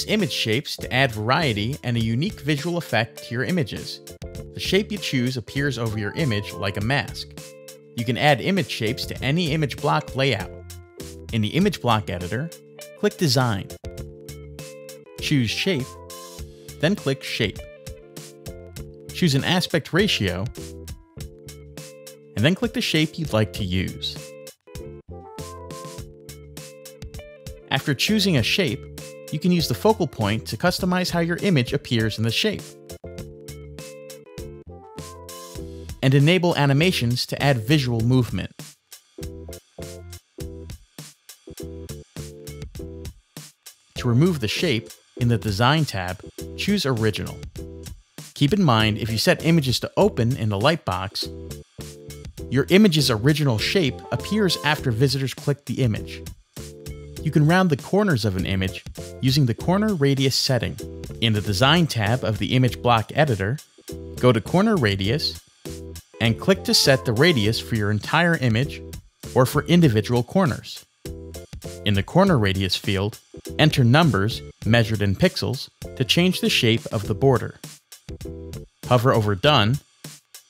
Use image shapes to add variety and a unique visual effect to your images. The shape you choose appears over your image like a mask. You can add image shapes to any image block layout. In the image block editor, click Design, choose Shape, then click Shape. Choose an aspect ratio, and then click the shape you'd like to use. After choosing a shape, you can use the focal point to customize how your image appears in the shape, and enable animations to add visual movement. To remove the shape, in the Design tab, choose Original. Keep in mind, if you set images to open in the lightbox, your image's original shape appears after visitors click the image. You can round the corners of an image using the corner radius setting. In the Design tab of the image block editor, go to Corner Radius and click to set the radius for your entire image or for individual corners. In the Corner Radius field, enter numbers measured in pixels to change the shape of the border. Hover over Done,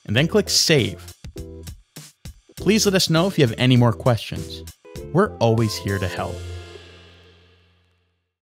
and then click Save. Please let us know if you have any more questions. We're always here to help.